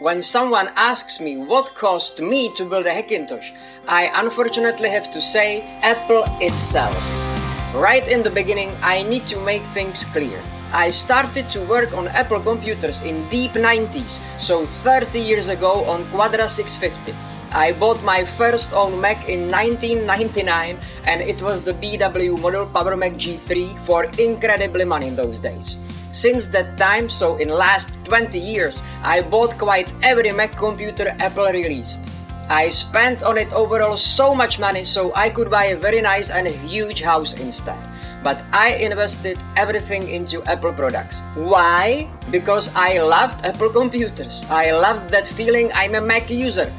When someone asks me what cost me to build a Hackintosh, I unfortunately have to say Apple itself. Right in the beginning, I need to make things clear. I started to work on Apple computers in deep 90s, so 30 years ago on Quadra 650. I bought my first own Mac in 1999 and it was the BW model Power Mac G3 for incredibly money in those days. Since that time, so in last 20 years, I bought quite every Mac computer Apple released. I spent on it overall so much money so I could buy a very nice and huge house instead. But I invested everything into Apple products. Why? Because I loved Apple computers. I loved that feeling I'm a Mac user.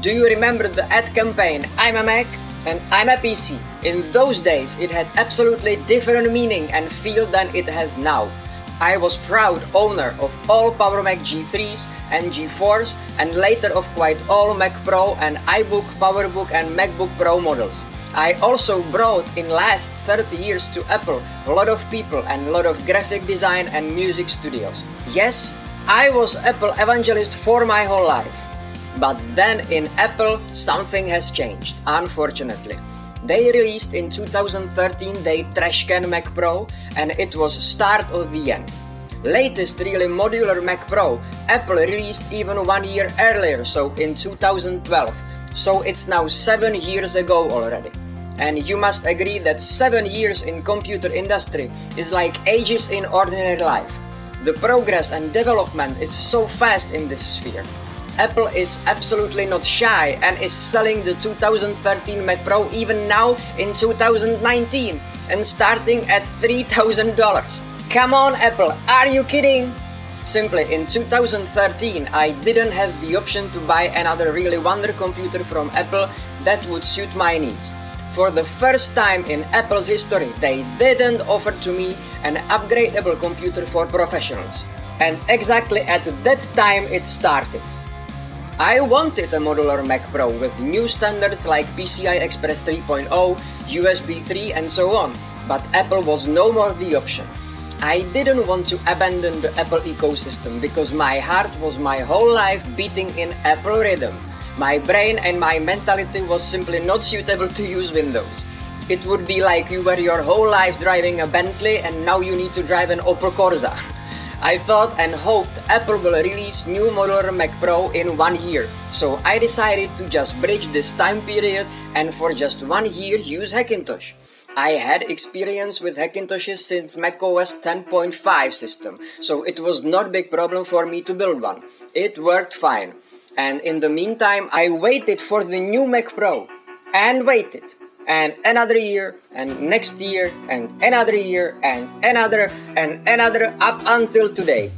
Do you remember the ad campaign, I'm a Mac and I'm a PC? In those days it had absolutely different meaning and feel than it has now. I was proud owner of all Power Mac G3s and G4s and later of quite all Mac Pro and iBook, PowerBook and MacBook Pro models. I also brought in last 30 years to Apple a lot of people and a lot of graphic design and music studios. Yes, I was Apple evangelist for my whole life. But then in Apple something has changed, unfortunately. They released in 2013 their Trashcan Mac Pro and it was start of the end. Latest really modular Mac Pro Apple released even 1 year earlier, so in 2012. So it's now 7 years ago already. And you must agree that 7 years in computer industry is like ages in ordinary life. The progress and development is so fast in this sphere. Apple is absolutely not shy and is selling the 2013 Mac Pro even now in 2019 and starting at $3,000. Come on Apple, are you kidding? Simply in 2013 I didn't have the option to buy another really wonder computer from Apple that would suit my needs. For the first time in Apple's history they didn't offer to me an upgradable computer for professionals. And exactly at that time it started. I wanted a modular Mac Pro with new standards like PCI Express 3.0, USB 3 and so on, but Apple was no more the option. I didn't want to abandon the Apple ecosystem because my heart was my whole life beating in Apple rhythm. My brain and my mentality was simply not suitable to use Windows. It would be like you were your whole life driving a Bentley and now you need to drive an Opel Corsa. I thought and hoped Apple will release new modular Mac Pro in 1 year, so I decided to just bridge this time period and for just 1 year use Hackintosh. I had experience with Hackintoshes since macOS 10.5 system, so it was not a big problem for me to build one. It worked fine. And in the meantime I waited for the new Mac Pro. And waited. And another year, and next year, and another year, and another, up until today.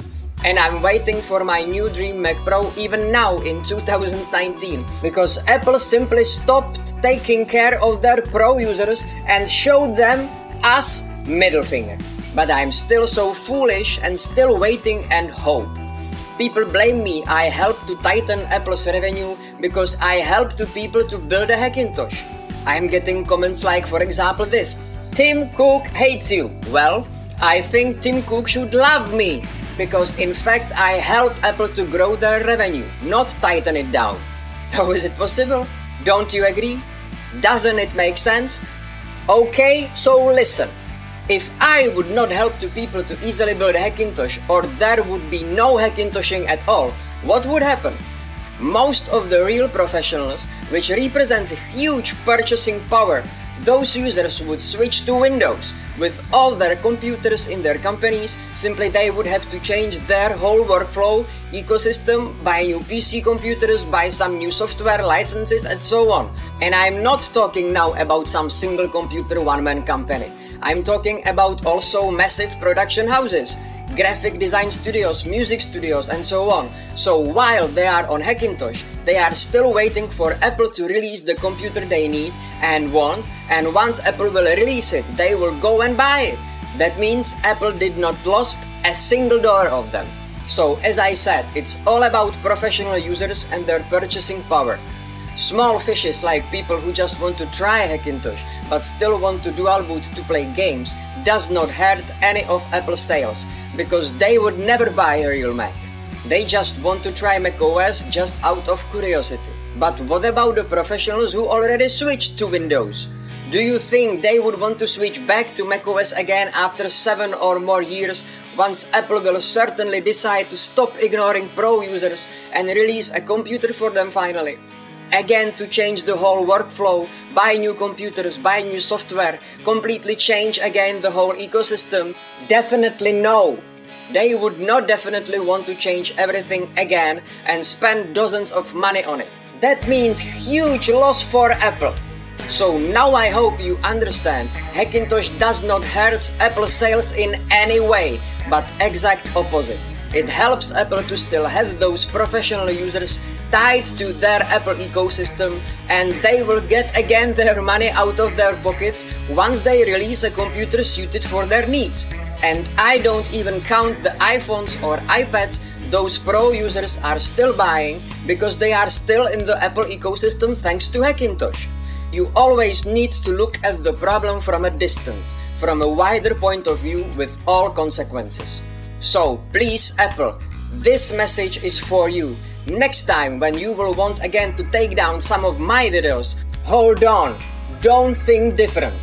And I'm waiting for my new dream Mac Pro even now in 2019, because Apple simply stopped taking care of their Pro users and showed them us middle finger. But I'm still so foolish and still waiting and hope. People blame me, I helped to tighten Apple's revenue because I helped to people to build a Hackintosh. I'm getting comments like, for example, this: Tim Cook hates you. Well, I think Tim Cook should love me, because in fact I help Apple to grow their revenue, not tighten it down. How is it possible? Don't you agree? Doesn't it make sense? Okay, so listen. If I would not help to people to easily build a Hackintosh, or there would be no Hackintoshing at all, what would happen? Most of the real professionals, which represents huge purchasing power, those users would switch to Windows. With all their computers in their companies, simply they would have to change their whole workflow, ecosystem, buy new PC computers, buy some new software, licenses and so on. And I'm not talking now about some single computer one-man company. I'm talking about also massive production houses, graphic design studios, music studios and so on. So while they are on Hackintosh, they are still waiting for Apple to release the computer they need and want, and once Apple will release it, they will go and buy it. That means Apple did not lost a single dollar of them. So as I said, it's all about professional users and their purchasing power. Small fishes like people who just want to try Hackintosh but still want to dual boot to play games does not hurt any of Apple's sales, because they would never buy a real Mac. They just want to try macOS just out of curiosity. But what about the professionals who already switched to Windows? Do you think they would want to switch back to macOS again after 7 or more years, once Apple will certainly decide to stop ignoring pro users and release a computer for them finally? Again, to change the whole workflow, buy new computers, buy new software, completely change again the whole ecosystem? Definitely no! They would not definitely want to change everything again and spend dozens of money on it. That means huge loss for Apple. So now I hope you understand, Hackintosh does not hurt Apple sales in any way, but exact opposite. It helps Apple to still have those professional users tied to their Apple ecosystem, and they will get again their money out of their pockets once they release a computer suited for their needs. And I don't even count the iPhones or iPads those pro users are still buying, because they are still in the Apple ecosystem thanks to Hackintosh. You always need to look at the problem from a distance, from a wider point of view with all consequences. So please Apple, this message is for you. Next time when you will want again to take down some of my videos, hold on, don't think different,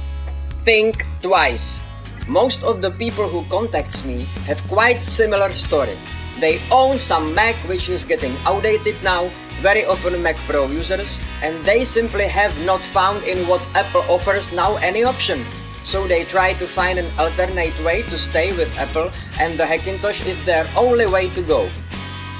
think twice. Most of the people who contacts me have quite similar story. They own some Mac which is getting outdated now, very often Mac Pro users, and they simply have not found in what Apple offers now any option. So they try to find an alternate way to stay with Apple, and the Hackintosh is their only way to go.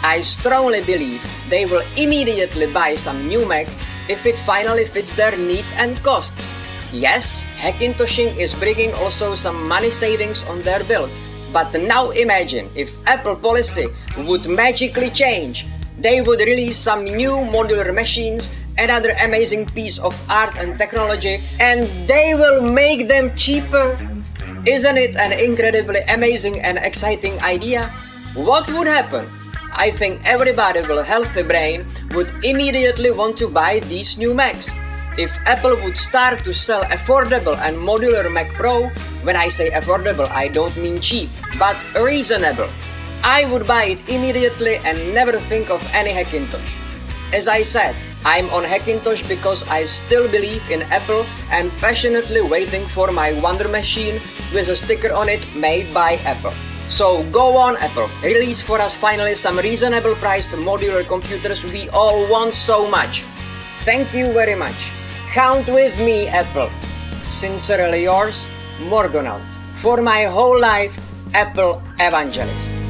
I strongly believe they will immediately buy some new Mac if it finally fits their needs and costs. Yes, Hackintoshing is bringing also some money savings on their builds, but now imagine if Apple policy would magically change. They would release some new modular machines, another amazing piece of art and technology, and they will make them cheaper. Isn't it an incredibly amazing and exciting idea? What would happen? I think everybody with a healthy brain would immediately want to buy these new Macs. If Apple would start to sell affordable and modular Mac Pro, when I say affordable I don't mean cheap, but reasonable, I would buy it immediately and never think of any Hackintosh. As I said, I'm on Hackintosh because I still believe in Apple and passionately waiting for my Wonder Machine with a sticker on it made by Apple. So go on Apple, release for us finally some reasonable priced modular computers we all want so much. Thank you very much. Count with me Apple. Sincerely yours, Morgonaut. For my whole life, Apple Evangelist.